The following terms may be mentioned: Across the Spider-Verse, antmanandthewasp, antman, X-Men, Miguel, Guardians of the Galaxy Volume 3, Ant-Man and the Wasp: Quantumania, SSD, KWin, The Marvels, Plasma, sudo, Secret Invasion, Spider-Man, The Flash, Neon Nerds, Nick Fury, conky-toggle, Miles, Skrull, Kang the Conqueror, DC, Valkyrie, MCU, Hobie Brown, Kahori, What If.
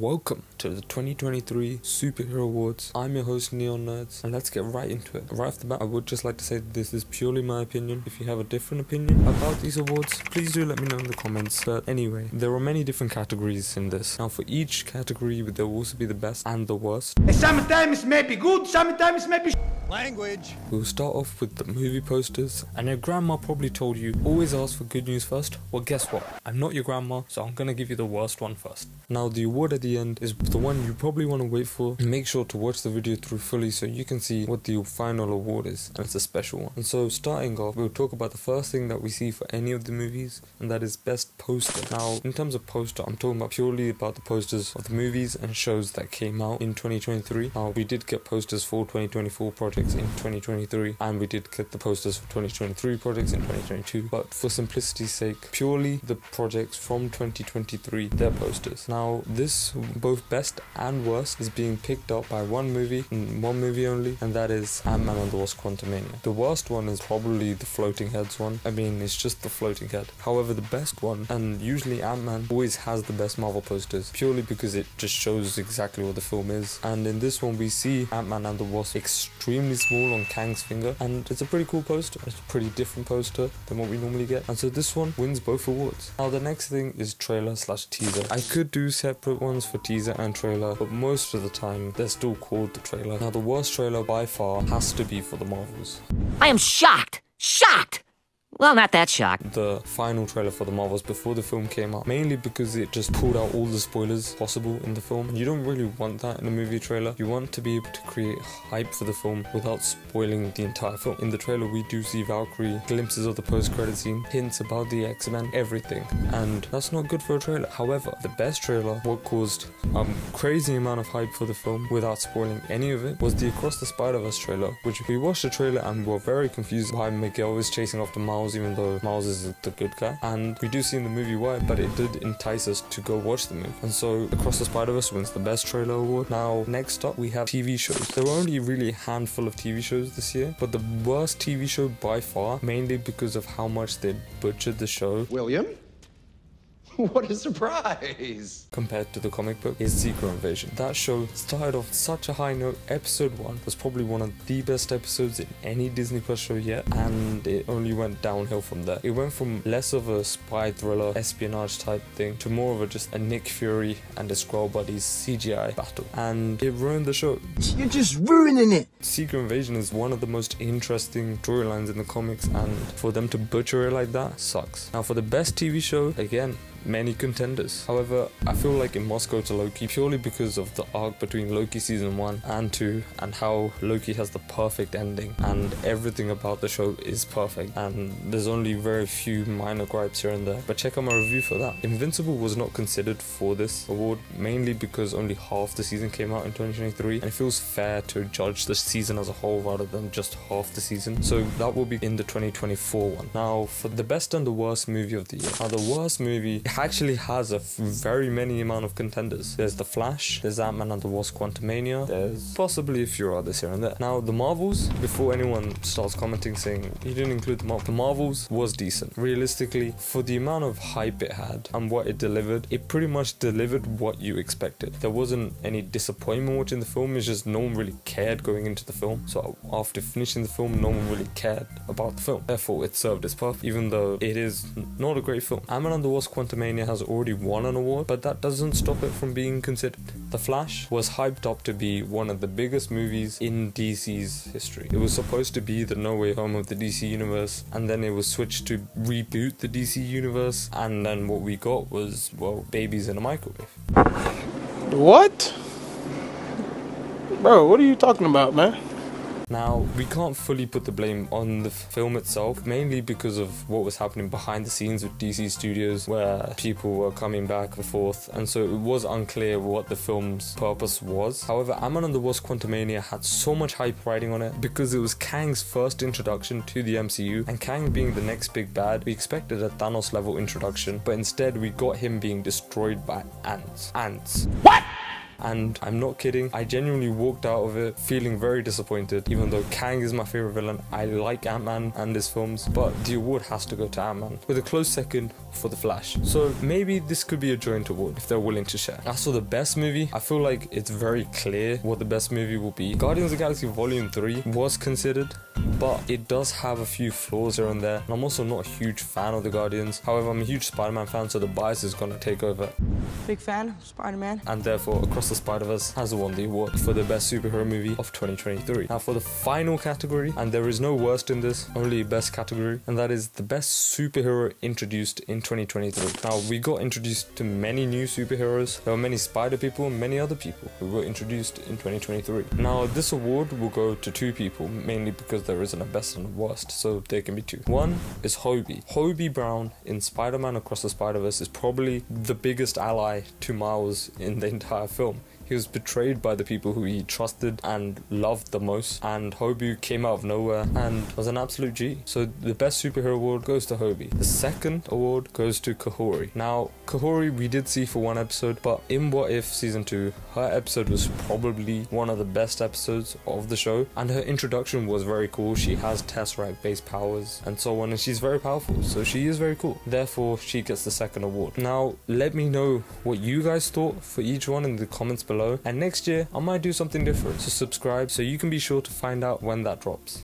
Welcome to the 2023 Superhero Awards. I'm your host Neon Nerds, and let's get right into it. Right off the bat, I would just like to say that this is purely my opinion. If you have a different opinion about these awards, please do let me know in the comments. But anyway, there are many different categories in this. Now for each category, there will also be the best and the worst. Sometimes it may be good, sometimes it may be language. We'll start off with the movie posters. I know grandma probably told you, always ask for good news first. Well, guess what? I'm not your grandma, so I'm gonna give you the worst one first. Now, the award at the end is the one you probably want to wait for. Make sure to watch the video through fully so you can see what the final award is, and it's a special one. And so, starting off, we'll talk about the first thing that we see for any of the movies, and that is best poster. Now, in terms of poster, I'm talking about purely about the posters of the movies and shows that came out in 2023. Now, we did get posters for 2024 projects in 2023, and we did get the posters for 2023 projects in 2022, but for simplicity's sake, purely the projects from 2023, their posters. Now, this both best and worst is being picked up by one movie only, and that is Ant-Man and the Wasp: Quantumania. The worst one is probably the floating heads one. I mean, it's just the floating head. However, the best one, and usually Ant-Man always has the best Marvel posters, purely because it just shows exactly what the film is. And in this one, we see Ant-Man and the Wasp extremely small on Kang's finger, and it's a pretty cool poster. It's a pretty different poster than what we normally get, and so this one wins both awards. Now the next thing is trailer slash teaser. I could do separate ones for teaser and trailer, but most of the time they're still called the trailer. Now the worst trailer by far has to be for the Marvels. I am shocked! Shocked! Well, not that shocked. The final trailer for the Marvels before the film came out, mainly because it just pulled out all the spoilers possible in the film. You don't really want that in a movie trailer. You want to be able to create hype for the film without spoiling the entire film. In the trailer, we do see Valkyrie, glimpses of the post-credit scene, hints about the X-Men, everything, and that's not good for a trailer. However, the best trailer, what caused crazy amount of hype for the film without spoiling any of it, was the Across the Spider-Verse trailer, which we watched the trailer and were very confused why Miguel was chasing after Miles, even though Miles is the good guy, and we do see in the movie why, but it did entice us to go watch the movie. And so Across the Spider-Verse wins the best trailer award. Now next up, we have TV shows. There were only really a handful of TV shows this year, but the worst TV show by far, mainly because of how much they butchered the show. William? What a surprise! Compared to the comic book, is Secret Invasion. That show started off such a high note. Episode 1 was probably one of the best episodes in any Disney Plus show yet, and it only went downhill from there. It went from less of a spy thriller, espionage type thing, to more of a just a Nick Fury and a Skrull Buddies CGI battle, and it ruined the show. You're just ruining it! Secret Invasion is one of the most interesting storylines in the comics, and for them to butcher it like that sucks. Now for the best TV show, again, many contenders. However, I feel like it must go to Loki, purely because of the arc between Loki season 1 and 2, and how Loki has the perfect ending, and everything about the show is perfect, and there's only very few minor gripes here and there, but check out my review for that. Invincible was not considered for this award, mainly because only half the season came out in 2023, and it feels fair to judge the season as a whole rather than just half the season, so that will be in the 2024 one. Now for the best and the worst movie of the year. Now the worst movie actually has a very many amount of contenders. There's The Flash, there's Ant-Man and the Wasp: Quantumania, there's possibly a few others here and there. Now the Marvels, before anyone starts commenting saying you didn't include the Marvels, the Marvels was decent. Realistically, for the amount of hype it had and what it delivered, it pretty much delivered what you expected. There wasn't any disappointment watching the film, it's just no one really cared going into the film. So after finishing the film, no one really cared about the film. Therefore, it served its purpose, even though it is not a great film. Ant-Man and the Wasp: Quantumania has already won an award, but that doesn't stop it from being considered. The Flash was hyped up to be one of the biggest movies in DC's history. It was supposed to be the No Way Home of the DC universe, and then it was switched to reboot the DC universe, and then what we got was, well, babies in a microwave. What? Bro, what are you talking about, man? Now, we can't fully put the blame on the film itself, mainly because of what was happening behind the scenes with DC Studios, where people were coming back and forth, and so it was unclear what the film's purpose was. However, Ant-Man and the Wasp: Quantumania had so much hype riding on it, because it was Kang's first introduction to the MCU, and Kang being the next big bad, we expected a Thanos-level introduction, but instead we got him being destroyed by ants. What? and I'm not kidding, I genuinely walked out of it feeling very disappointed, even though Kang is my favorite villain. I like Ant-Man and his films, but the award has to go to Ant-Man, with a close second for The Flash. So maybe this could be a joint award if they're willing to share. As for the best movie, I feel like it's very clear what the best movie will be. Guardians of the Galaxy Volume 3 was considered, but it does have a few flaws here and there, and I'm also not a huge fan of the Guardians. However, I'm a huge Spider-Man fan, so the bias is gonna take over. Big fan of Spider-Man. And therefore, Across the Spider-Verse has won the award for the best superhero movie of 2023. Now for the final category, and there is no worst in this, only best category, and that is the best superhero introduced in 2023. Now we got introduced to many new superheroes, there were many spider people and many other people who were introduced in 2023. Now this award will go to two people, mainly because there isn't a best and a worst, so there can be two. One is Hobie. Hobie Brown in Spider-Man Across the Spider-Verse is probably the biggest ally to Miles in the entire film. He was betrayed by the people who he trusted and loved the most, and Hobie came out of nowhere and was an absolute G. So the best superhero award goes to Hobie. The second award goes to Kahori. Now Kahori we did see for one episode, but in What If season 2, her episode was probably one of the best episodes of the show, and her introduction was very cool. She has Tesseract based powers and so on, and she's very powerful, so she is very cool. Therefore she gets the second award. Now let me know what you guys thought for each one in the comments below. And next year, I might do something different, so subscribe so you can be sure to find out when that drops.